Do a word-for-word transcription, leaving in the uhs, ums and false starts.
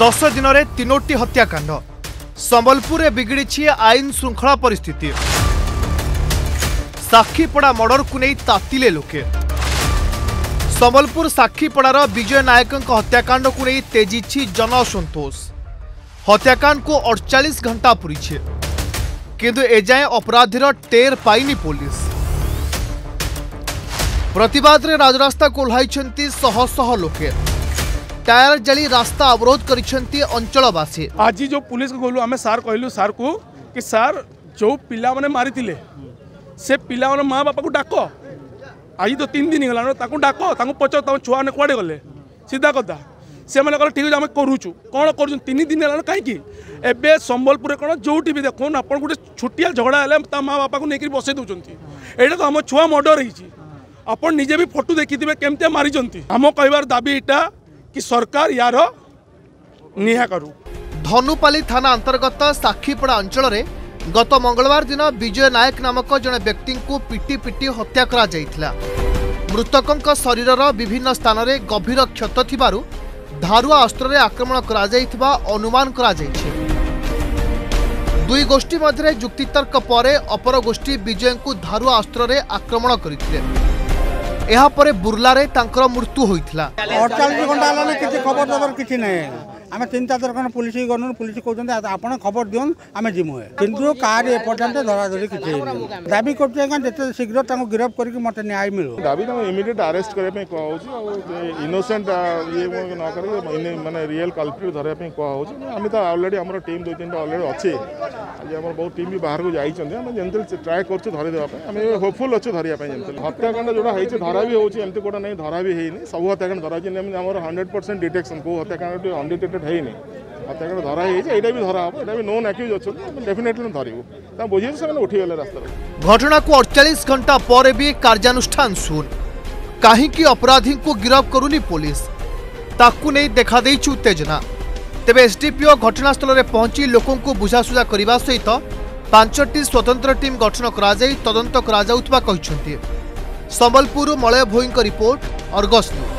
दस दिन में तीनोटी हत्याकांड संबलपुर में बिगड़ी आईन श्रृंखला परिस्थिति। साक्षीपड़ा मर्डर को नहीं तातिले लोके। संबलपुर साक्षीपड़ार विजय नायकों हत्याकांड को नहीं तेजी जन असंतोष। हत्याकांड को अड़चाश घंटा पूरी किंतु एजाए अपराधीर टेर पाइनी पुलिस। प्रतिवाद रे राजरास्ता कोल्हाई शह शह लोके। टायर जली रास्ता अवरोध करिसेंती अंचलवासी। आज जो पुलिस को गलु आम सार कहलु सार को कि सार जो पिला माने मारिथिले से पिला माने माँ बापा को डाक। आज तो तीन दिन गलानो ताकू डाक ताकू पचो ताकू छुआ ने कुआडे गले सीधा कदा से माने कहले ठीक आम करूचु कौन करूचु तीन दिन गलानो काहे कि एबे संबलपुर कौन जोटी भी देखोन आपन गोटे छुटिया झगड़ा हेले ता माँ बापा को नेकी बसै दउचंती। एटा तो हम छुआ मर्डर हिची आपन निजे भी फोटो देखिथिबे केमते मारिचंती। हम कहबार दाबी एटा कि सरकार यार निहा करू। धनुपाली थाना अंतर्गत साक्षीपड़ा अंचल रे गत मंगलवार दिन विजय नायक नामक जने व्यक्ति को पिटी पिटी हत्या करा जायतिला। मृतकंक शरीरर विभिन्न स्थान रे गभीर क्षत थिबारु धारुआ अस्त्र रे आक्रमण करा जायतिबा अनुमान करा जायछि। दुई गोष्ठी मध्य युक्तितर्क परे अपर गोष्ठी विजय को धारुआ अस्त्र रे आक्रमण करिथिले। यहाँ पर बुर्ला रे तांकर मृत्यु होइथिला। अड़तालीस घंटा हलाने किसी खबर दबर किसी नहीं। आम तीन चार खंड पुलिस गनु पुलिस कहते आपड़ खबर दिवन आम जिमु किंतु कार एपर्यंत धराधरी किसी दाबी करते शीघ्र गिरफ्त करके मत न्याय मिलू। दाबी इमिडिएट आरेस्ट करने कहुच इनोसेंट ये न कर माने रियल कल्प्रिट धरने कहुच। आम तो अलरेडी आम टीम दो तीन अलरेडी अच्छे आज आम बहुत टीम भी बाहर को जाती ट्राए कर होपफुल अच्छे धरिया हत्याकांड जोड़ा होती धरा भी होती एमती कौटा नहीं धरा भी होनी सब हत्याकांड धरा होती हंड्रेड परसेंट डिटेक्शन को हत्याकांड अनडिटेक्टेड हत्याकांड धरा एटा भी धरा हम एटा भी नोन एक्यूज अच्छा डेफिनेटली धरू बुझे से उठीगले रास्ता। घटना को अड़चाश घंटा पर भी कार्यानुष्ठान शून। कहीं अपराधी को गिरफ्त करूनी पुलिस ताकू नहीं देखा देछि उत्तेजना। तेबे एसडीपीओ घटनास्थल में पहुंची लोकों को बुझासुझा करने सहित पांचटी स्वतंत्र टीम गठन कर तदंत कर Sambalpur Malay Bhoi report Argus news.